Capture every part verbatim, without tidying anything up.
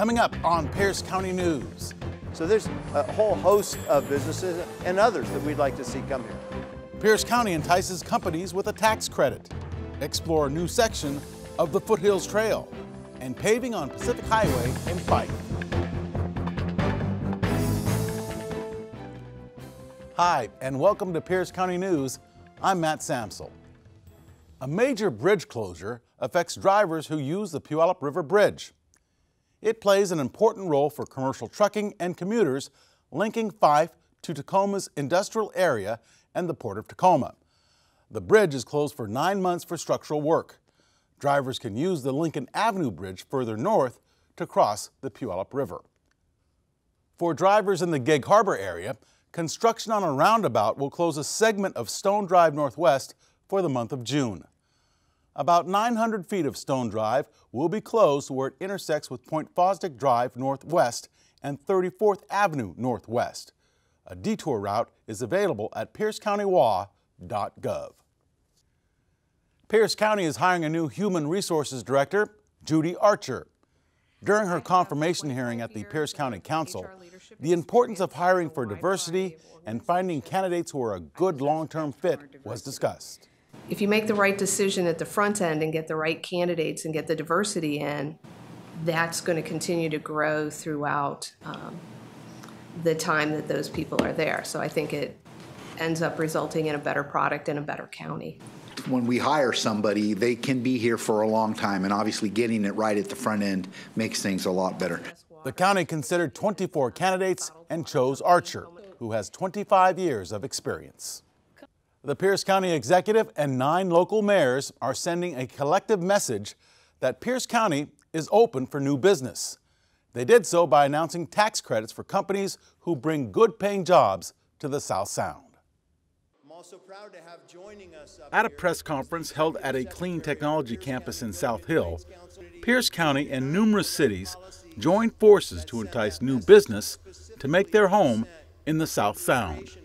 coming up on Pierce County News. So there's a whole host of businesses and others that we'd like to see come here. Pierce County entices companies with a tax credit. Explore a new section of the Foothills Trail and paving on Pacific Highway in Fife. Hi, and welcome to Pierce County News. I'm Matt Samsel. A major bridge closure affects drivers who use the Puyallup River Bridge. It plays an important role for commercial trucking and commuters, linking Fife to Tacoma's industrial area and the Port of Tacoma. The bridge is closed for nine months for structural work. Drivers can use the Lincoln Avenue Bridge further north to cross the Puyallup River. For drivers in the Gig Harbor area, construction on a roundabout will close a segment of Stone Drive Northwest for the month of June. About nine hundred feet of Stone Drive will be closed where it intersects with Point Fosdick Drive Northwest and thirty-fourth Avenue Northwest. A detour route is available at pierce county w a dot gov. Pierce County is hiring a new Human Resources Director, Judy Archer. During her confirmation hearing at the Pierce County Council, the importance of hiring for diversity and finding candidates who are a good long-term fit was discussed. If you make the right decision at the front end and get the right candidates and get the diversity in, that's going to continue to grow throughout um, the time that those people are there. So I think it ends up resulting in a better product and a better county. When we hire somebody, they can be here for a long time, and obviously getting it right at the front end makes things a lot better. The county considered twenty-four candidates and chose Archer, who has twenty-five years of experience. The Pierce County executive and nine local mayors are sending a collective message that Pierce County is open for new business. They did so by announcing tax credits for companies who bring good-paying jobs to the South Sound. Also proud to have joining us up at a press conference held at a clean technology campus in South Hill, Pierce County and numerous cities joined forces to entice new business to make their home in the South Sound.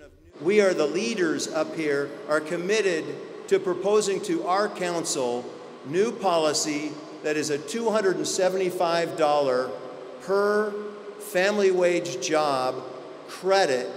We are the leaders up here, are committed to proposing to our council new policy that is a two hundred seventy-five dollars per family wage job credit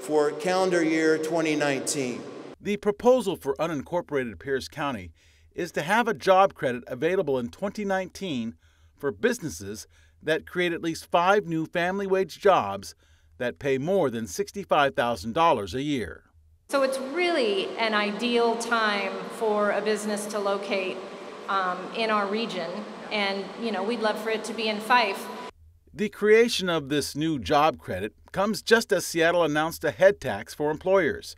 for calendar year twenty nineteen. The proposal for unincorporated Pierce County is to have a job credit available in twenty nineteen for businesses that create at least five new family wage jobs that pay more than sixty-five thousand dollars a year. So it's really an ideal time for a business to locate um, in our region, and you know, we'd love for it to be in Fife. The creation of this new job credit comes just as Seattle announced a head tax for employers.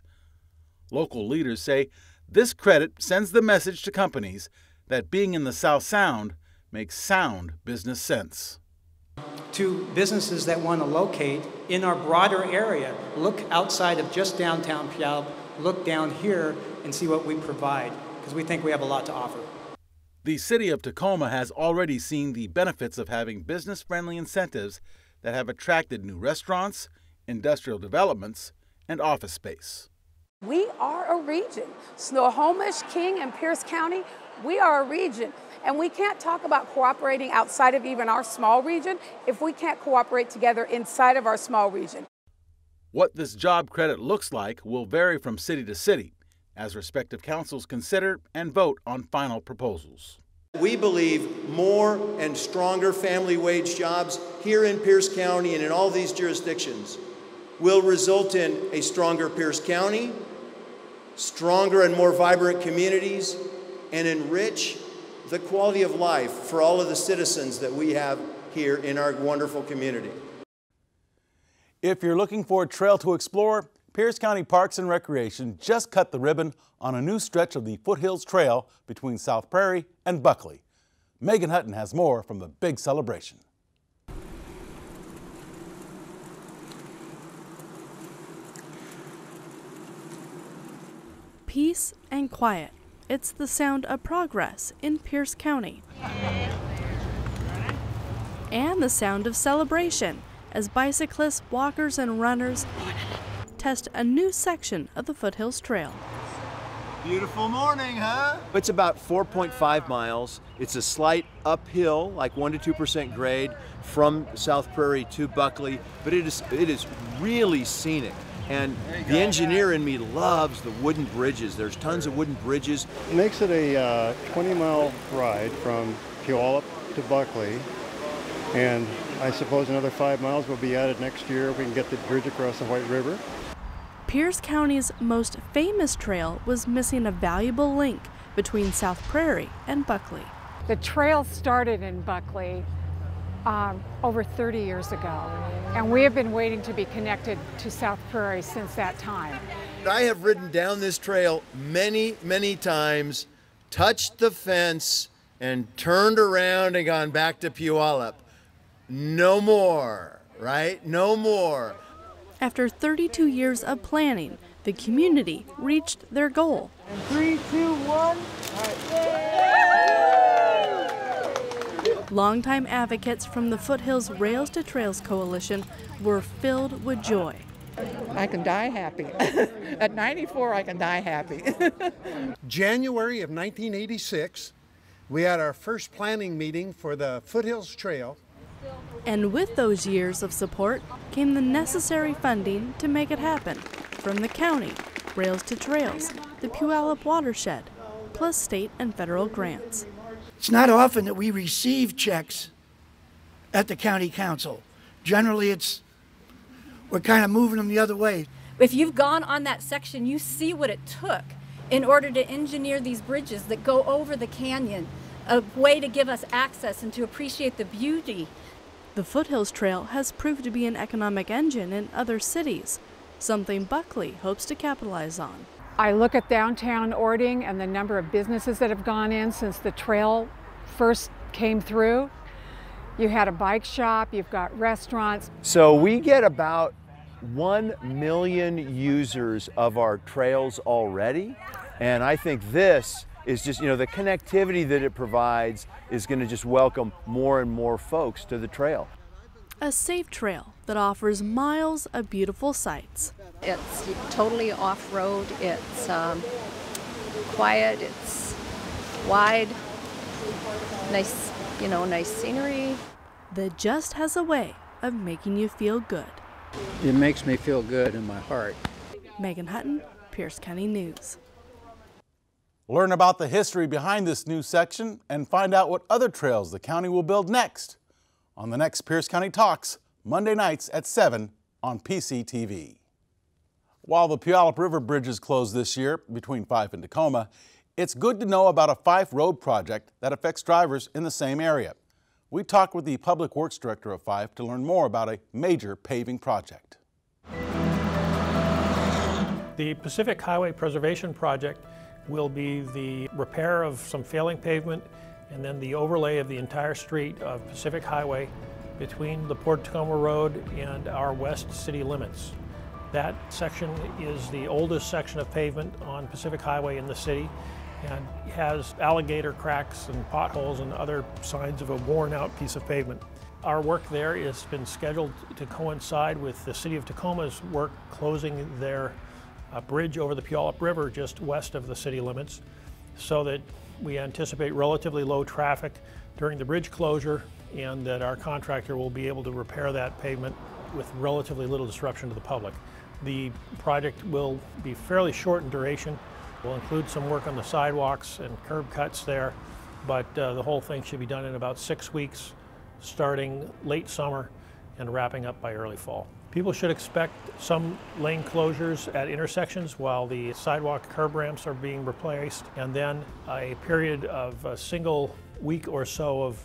Local leaders say this credit sends the message to companies that being in the South Sound makes sound business sense. To businesses that want to locate in our broader area, look outside of just downtown Puyallup, look down here and see what we provide, because we think we have a lot to offer. The city of Tacoma has already seen the benefits of having business-friendly incentives that have attracted new restaurants, industrial developments, and office space. We are a region. Snohomish, King, and Pierce County, we are a region. And we can't talk about cooperating outside of even our small region if we can't cooperate together inside of our small region. What this job credit looks like will vary from city to city, as respective councils consider and vote on final proposals. We believe more and stronger family wage jobs here in Pierce County and in all these jurisdictions will result in a stronger Pierce County, stronger and more vibrant communities, and enrich the quality of life for all of the citizens that we have here in our wonderful community. If you're looking for a trail to explore, Pierce County Parks and Recreation just cut the ribbon on a new stretch of the Foothills Trail between South Prairie and Buckley. Megan Hutton has more from the big celebration. Peace and quiet. It's the sound of progress in Pierce County. And the sound of celebration as bicyclists, walkers, and runners test a new section of the Foothills Trail. Beautiful morning, huh? It's about four point five miles. It's a slight uphill, like one to two percent grade from South Prairie to Buckley, but it is, it is really scenic. And the engineer in me loves the wooden bridges. There's tons of wooden bridges. It makes it a twenty mile uh, ride from Puyallup to Buckley. And I suppose another five miles will be added next year if we can get the bridge across the White River. Pierce County's most famous trail was missing a valuable link between South Prairie and Buckley. The trail started in Buckley um, over thirty years ago, and we have been waiting to be connected to South Prairie since that time. I have ridden down this trail many, many times, touched the fence, and turned around and gone back to Puyallup. No more, right? No more. After thirty-two years of planning, the community reached their goal. And three, two, one. Right. Longtime advocates from the Foothills Rails to Trails Coalition were filled with joy. I can die happy. At ninety-four, I can die happy. January of nineteen eighty-six, we had our first planning meeting for the Foothills Trail. And with those years of support came the necessary funding to make it happen from the county, Rails to Trails, the Puyallup Watershed, plus state and federal grants. It's not often that we receive checks at the county council. Generally, it's we're kind of moving them the other way. If you've gone on that section, you see what it took in order to engineer these bridges that go over the canyon, a way to give us access and to appreciate the beauty. The Foothills Trail has proved to be an economic engine in other cities, something Buckley hopes to capitalize on. I look at downtown Ording and the number of businesses that have gone in since the trail first came through. You had a bike shop, you've got restaurants. So we get about one million users of our trails already, and I think this is just, you know, the connectivity that it provides is going to just welcome more and more folks to the trail. A safe trail that offers miles of beautiful sights. It's totally off-road, it's um, quiet, it's wide, nice, you know, nice scenery. That just has a way of making you feel good. It makes me feel good in my heart. Megan Hutton, Pierce County News. Learn about the history behind this new section and find out what other trails the county will build next on the next Pierce County Talks, Monday nights at seven on P C T V. While the Puyallup River Bridge is closed this year between Fife and Tacoma, it's good to know about a Fife road project that affects drivers in the same area. We talked with the Public Works Director of Fife to learn more about a major paving project. The Pacific Highway Preservation Project will be the repair of some failing pavement and then the overlay of the entire street of Pacific Highway between the Port Tacoma Road and our west city limits. That section is the oldest section of pavement on Pacific Highway in the city, and has alligator cracks and potholes and other signs of a worn-out piece of pavement. Our work there has been scheduled to coincide with the City of Tacoma's work closing their uh, bridge over the Puyallup River just west of the city limits, so that we anticipate relatively low traffic during the bridge closure, and that our contractor will be able to repair that pavement with relatively little disruption to the public. The project will be fairly short in duration. We'll include some work on the sidewalks and curb cuts there, but uh, the whole thing should be done in about six weeks, starting late summer and wrapping up by early fall. People should expect some lane closures at intersections while the sidewalk curb ramps are being replaced, and then a period of a single week or so of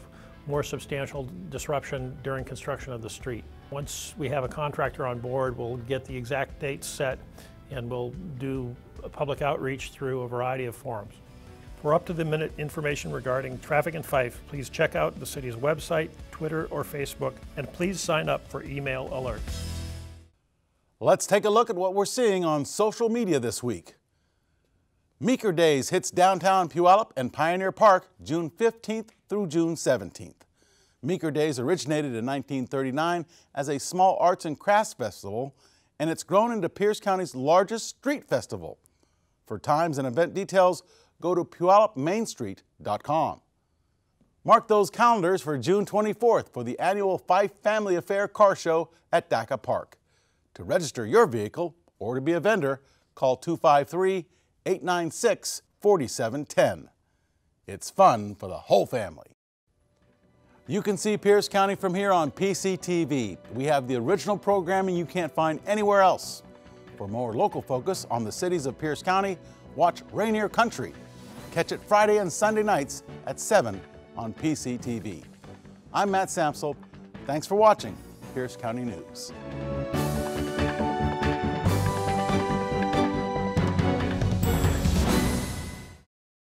more substantial disruption during construction of the street. Once we have a contractor on board, we'll get the exact dates set, and we'll do public outreach through a variety of forums. For up-to-the-minute information regarding traffic in Fife, please check out the city's website, Twitter, or Facebook, and please sign up for email alerts. Let's take a look at what we're seeing on social media this week. Meeker Days hits downtown Puyallup and Pioneer Park June fifteenth through June seventeenth. Meeker Days originated in nineteen thirty-nine as a small arts and crafts festival, and it's grown into Pierce County's largest street festival. For times and event details, go to Puyallup Main Street dot com. Mark those calendars for June twenty-fourth for the annual Fife Family Affair Car Show at DACA Park. To register your vehicle or to be a vendor, call two five three, eight nine six, four seven one zero. It's fun for the whole family. You can see Pierce County from here on P C T V. We have the original programming you can't find anywhere else. For more local focus on the cities of Pierce County, watch Rainier Country. Catch it Friday and Sunday nights at seven on P C T V. I'm Matt Samsel. Thanks for watching Pierce County News.